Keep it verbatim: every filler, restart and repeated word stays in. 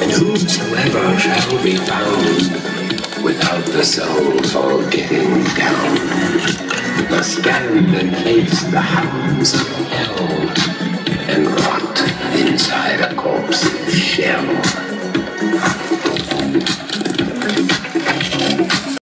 And whosoever shall be found without the soul's all getting down must stand and face the hounds of hell and rot inside a corpse's shell.